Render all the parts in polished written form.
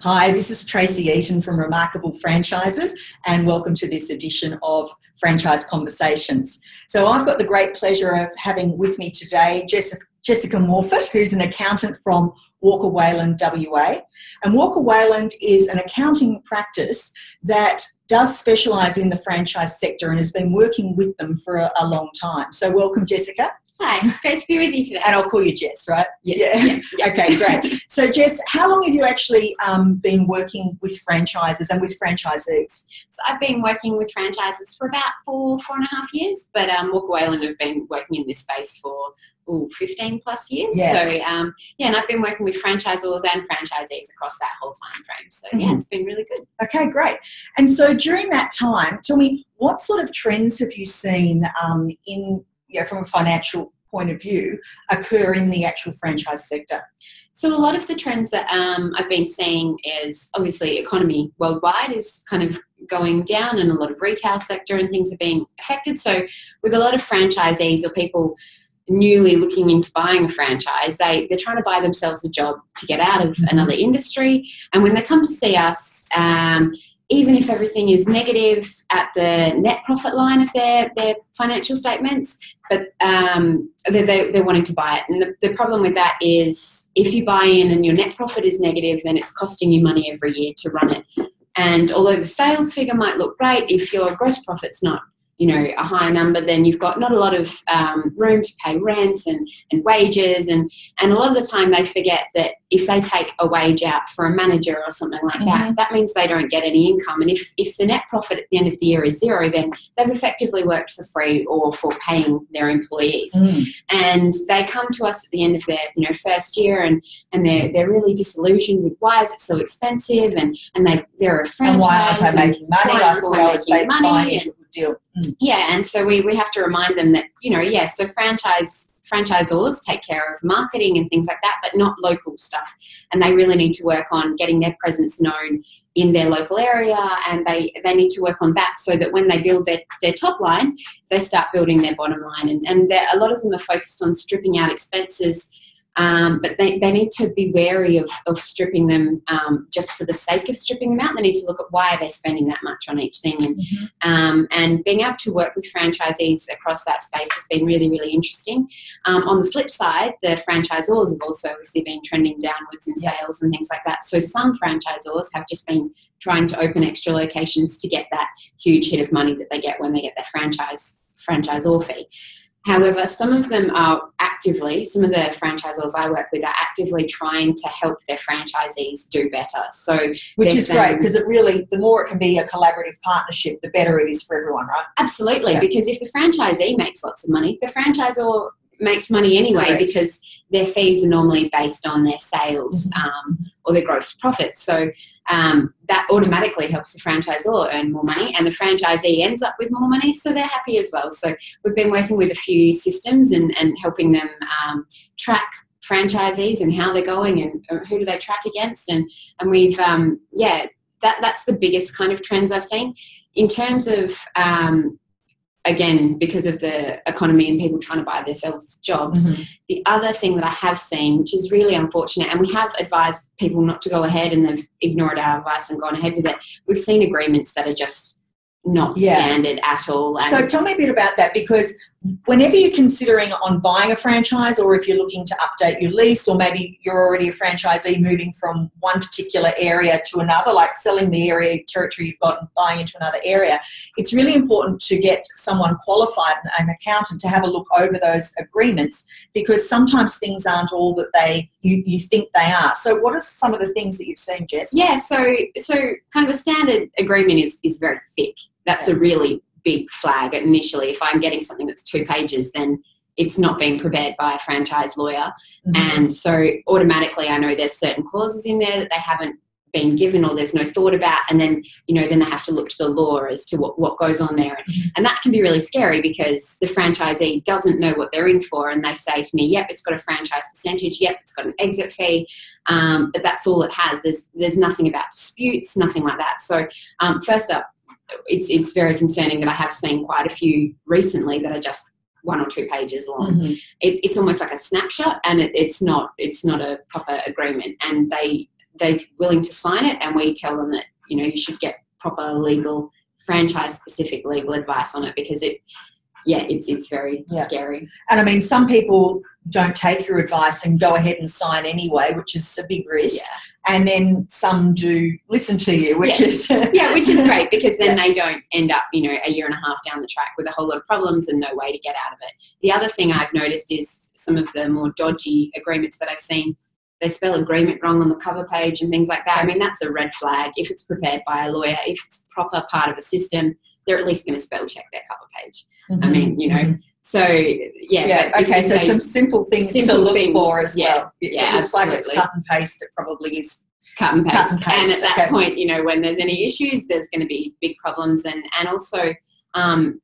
Hi, this is Tracy Eaton from Remarkable Franchises and welcome to this edition of Franchise Conversations. So I've got the great pleasure of having with me today Jessica Morfitt, who's an accountant from Walker Wayland WA. And Walker Wayland is an accounting practice that does specialise in the franchise sector and has been working with them for a long time. So welcome, Jessica. Hi, it's great to be with you today. And I'll call you Jess, right? Yes. Yeah. Okay, great. So Jess, how long have you actually been working with franchises and with franchisees? So I've been working with franchises for about four and a half years, but Walker Wayland have been working in this space for 15 plus years. Yeah. So and I've been working with franchisors and franchisees across that whole time frame. So yeah, it's been really good. Okay, great. And so during that time, tell me, what sort of trends have you seen from a financial point of view, occur in the actual franchise sector? So a lot of the trends that I've been seeing is obviously economy worldwide is kind of going down, and a lot of retail sector and things are being affected. So with a lot of franchisees or people newly looking into buying a franchise, they're trying to buy themselves a job to get out of another industry. And when they come to see us, even if everything is negative at the net profit line of their financial statements, but they're wanting to buy it. And the problem with that is if you buy in and your net profit is negative, then it's costing you money every year to run it. And although the sales figure might look great, if your gross profit's not, a higher number, then you've got not a lot of room to pay rent and wages. And a lot of the time they forget that if they take a wage out for a manager or something like that means they don't get any income. And if the net profit at the end of the year is zero, then they've effectively worked for free or for paying their employees. And they come to us at the end of their first year and they're really disillusioned with why is it so expensive and they're a franchise. And why aren't I making money? I thought I was making money. Into a good deal. Yeah, and so we have to remind them that, so franchisors take care of marketing and things like that, but not local stuff. And they really need to work on getting their presence known in their local area, and they need to work on that so that when they build their top line, they start building their bottom line. And a lot of them are focused on stripping out expenses, but they need to be wary of stripping them just for the sake of stripping them out. They need to look at why are they spending that much on each thing. And being able to work with franchisees across that space has been really, really interesting. On the flip side, the franchisors have also obviously been trending downwards in sales and things like that. So some franchisors have just been trying to open extra locations to get that huge hit of money that they get when they get their franchisor fee. However, some of them are actively, some of the franchisors I work with are actively trying to help their franchisees do better. So, which is great, because it really, the more it can be a collaborative partnership, the better it is for everyone, right? Absolutely, yeah. Because if the franchisee makes lots of money, the franchisor makes money anyway. Correct. Because their fees are normally based on their sales or their gross profits. So that automatically helps the franchisor earn more money, and the franchisee ends up with more money, so they're happy as well. So we've been working with a few systems and helping them track franchisees and how they're going and who do they track against. And we've, that's the biggest kind of trends I've seen. In terms of... again, because of the economy and people trying to buy themselves jobs. The other thing that I have seen, which is really unfortunate, and we have advised people not to go ahead and they've ignored our advice and gone ahead with it, we've seen agreements that are just not standard at all. And so tell me a bit about that, because whenever you're considering on buying a franchise, or if you're looking to update your lease, or maybe you're already a franchisee moving from one particular area to another, like selling the area territory you've got and buying into another area, it's really important to get someone qualified, an accountant, to have a look over those agreements, because sometimes things aren't all that you think they are. So what are some of the things that you've seen, Jess? Yeah, so kind of a standard agreement is very thick. That's a really big flag initially. If I'm getting something that's 2 pages, then it's not being prepared by a franchise lawyer. And so automatically I know there's certain clauses in there that they haven't been given or there's no thought about, and then then they have to look to the law as to what goes on there, and that can be really scary, because the franchisee doesn't know what they're in for, and they say to me, yep, it's got a franchise percentage, yep, it's got an exit fee, but that's all it has. There's nothing about disputes, nothing like that. So first up, it's very concerning that I have seen quite a few recently that are just 1 or 2 pages long. It's almost like a snapshot, and it's not a proper agreement, and they they're willing to sign it, and we tell them that, you know, you should get proper legal, franchise-specific legal advice on it, because it, yeah, it's very scary. And, I mean, some people don't take your advice and go ahead and sign anyway, which is a big risk. Yeah. And then some do listen to you, which is... yeah, which is great, because then they don't end up, you know, a year and a half down the track with a whole lot of problems and no way to get out of it. The other thing I've noticed is some of the more dodgy agreements that I've seen, they spell agreement wrong on the cover page and things like that. I mean, that's a red flag. If it's prepared by a lawyer, if it's proper part of a system, they're at least going to spell check their cover page. Mm-hmm. I mean, you know, so, okay, so some simple things to look for as well. It looks like it's cut and paste. It probably is cut and paste. And at that point, you know, when there's any issues, there's going to be big problems. And also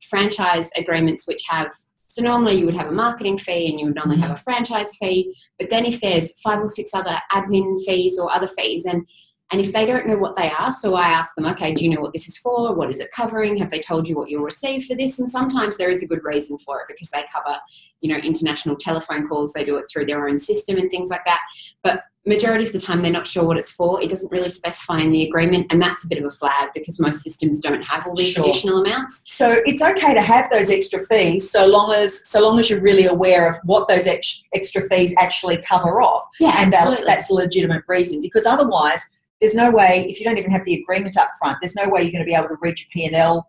franchise agreements which have, so normally you would have a marketing fee and you would normally have a franchise fee, but then if there's 5 or 6 other admin fees or other fees, and if they don't know what they are, so I ask them, okay, do you know what this is for? What is it covering? Have they told you what you'll receive for this? And sometimes there is a good reason for it, because they cover, you know, international telephone calls. They do it through their own system and things like that. But majority of the time they're not sure what it's for. It doesn't really specify in the agreement, and that's a bit of a flag, because most systems don't have all these additional amounts. So it's okay to have those extra fees so long as you're really aware of what those extra fees actually cover off. Yeah, and that's a legitimate reason, because otherwise there's no way, if you don't even have the agreement up front, there's no way you're going to be able to read your P&L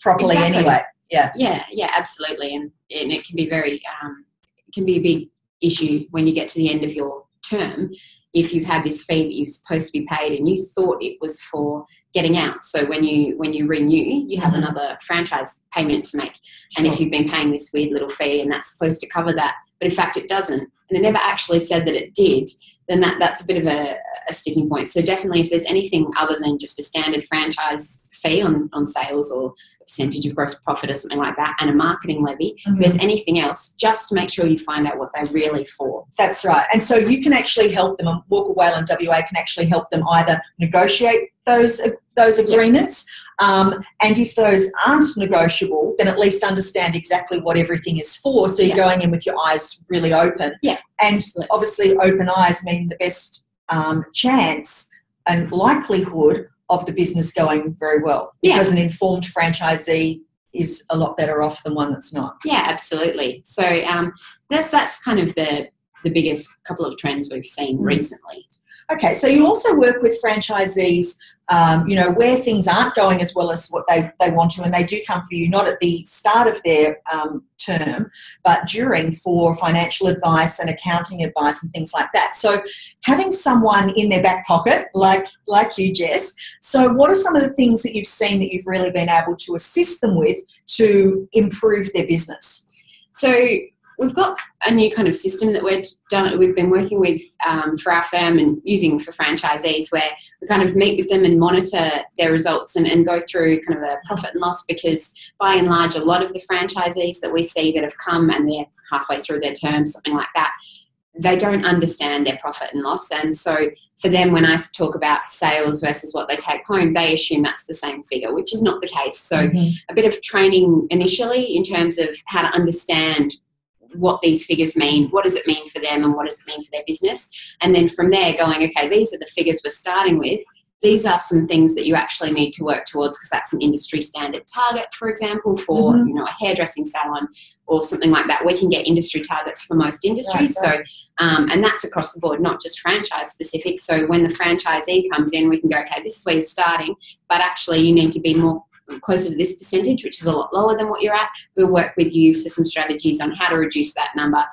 properly anyway. Yeah, absolutely. And it can be very can be a big issue when you get to the end of your term, if you've had this fee that you're supposed to be paid and you thought it was for getting out. So when you renew, you have another franchise payment to make. And if you've been paying this weird little fee and that's supposed to cover that, but in fact it doesn't, and it never actually said that it did, then that's a bit of a sticking point. So definitely if there's anything other than just a standard franchise fee on sales or a percentage of gross profit or something like that, and a marketing levy, if there's anything else, just make sure you find out what they're really for. That's right. And so you can actually help them, and Walker Wayland WA can actually help them either negotiate those agreements, and if those aren't negotiable, then at least understand exactly what everything is for, so you're going in with your eyes really open. And obviously open eyes mean the best chance and likelihood of the business going very well, because an informed franchisee is a lot better off than one that's not. Yeah, absolutely. So that's kind of the biggest couple of trends we've seen recently. Okay, so you also work with franchisees, you know, where things aren't going as well as what they want to, and they do come for you, not at the start of their term, but during, for financial advice and accounting advice and things like that. So having someone in their back pocket, like you, Jess, so what are some of the things that you've seen that you've really been able to assist them with to improve their business? So we've got a new kind of system that we've been working with for our firm and using for franchisees, where we kind of meet with them and monitor their results and go through kind of a profit and loss, because by and large a lot of the franchisees that we see that have come and they're halfway through their term, something like that, they don't understand their profit and loss. And so for them, when I talk about sales versus what they take home, they assume that's the same figure, which is not the case. So a bit of training initially in terms of how to understand what these figures mean, what does it mean for them and what does it mean for their business, and then from there going, okay, these are the figures we're starting with, these are some things that you actually need to work towards, because that's an industry standard target, for example, for you know, a hairdressing salon or something like that. We can get industry targets for most industries, so and that's across the board, not just franchise specific. So when the franchisee comes in, we can go, okay, this is where you're starting, but actually you need to be more closer to this percentage, which is a lot lower than what you're at. We'll work with you for some strategies on how to reduce that number,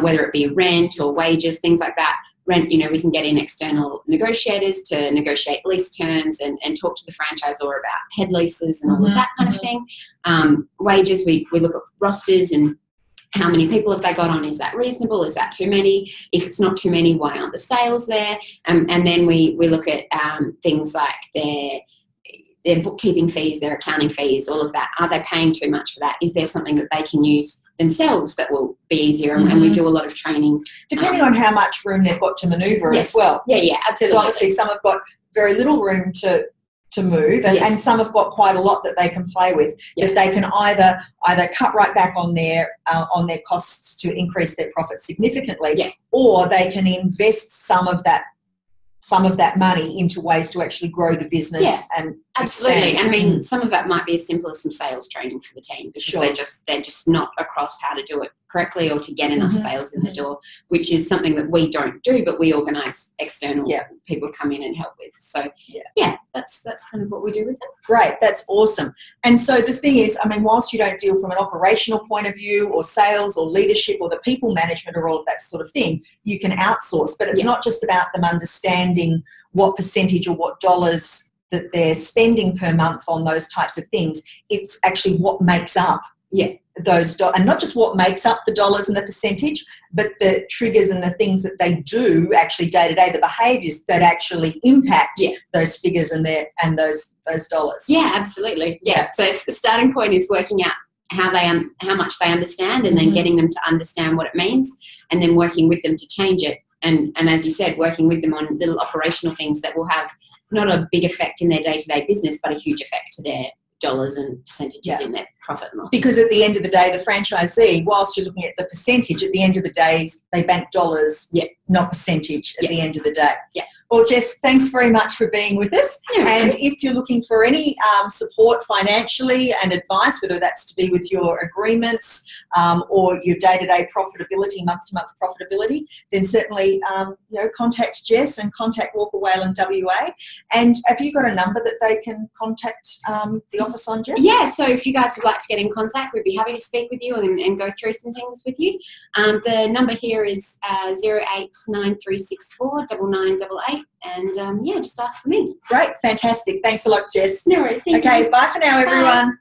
whether it be rent or wages, things like that. Rent, you know, we can get in external negotiators to negotiate lease terms and talk to the franchisor about head leases and all of that kind of thing. Wages, we look at rosters and how many people have they got on? Is that reasonable? Is that too many? If it's not too many, why aren't the sales there? And then we look at things like their bookkeeping fees, their accounting fees, all of that. Are they paying too much for that? Is there something that they can use themselves that will be easier? And we do a lot of training. Depending on how much room they've got to manoeuvre as well. Yeah, absolutely. Because obviously some have got very little room to move, and some have got quite a lot that they can play with, that they can either cut right back on their costs to increase their profit significantly, or they can invest some of that some of that money into ways to actually grow the business. Yeah, and absolutely. Expand. I mean, some of that might be as simple as some sales training for the team, because sure. they're just not across how to do it correctly or to get enough mm-hmm. sales in the door, which is something that we don't do, but we organise external yeah. people to come in and help with. So yeah, that's kind of what we do with them. Great, that's awesome. And so the thing is, I mean, whilst you don't deal from an operational point of view or sales or leadership or the people management or all of that sort of thing, you can outsource, but it's yeah. not just about them understanding what percentage or what dollars that they're spending per month on those types of things. It's actually what makes up yeah. those dollars, and not just what makes up the dollars and the percentage, but the triggers and the things that they do actually day to day, the behaviours that actually impact yeah. those figures and those dollars. Yeah, absolutely. Yeah. So if the starting point is working out how much they understand, and then mm-hmm. getting them to understand what it means, and then working with them to change it. And as you said, working with them on little operational things that will have not a big effect in their day-to-day business, but a huge effect to their dollars and percentages yeah. in their profit and loss. Because at the end of the day, the franchisee, whilst you're looking at the percentage, at the end of the day, they bank dollars, yeah. not percentage at yeah. the end of the day. Yeah. Well, Jess, thanks very much for being with us. No and worries. If you're looking for any support financially and advice, whether that's to be with your agreements or your day-to-day profitability, month-to-month profitability, then certainly contact Jess and contact Walker Wayland WA. And have you got a number that they can contact the office on, Jess? Yeah, so if you guys would like to get in contact, we'd be happy to speak with you and go through some things with you. The number here is 0893649988, and just ask for me. Great, fantastic. Thanks a lot, Jess. No worries. Thank you. Okay, bye for now, everyone. Bye.